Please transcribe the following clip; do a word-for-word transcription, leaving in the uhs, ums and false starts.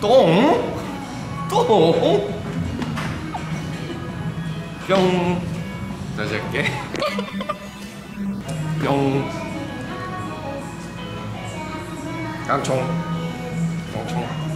똥, 똥, 뿅. 다시 할게. 뿅. 깡총, 깡총.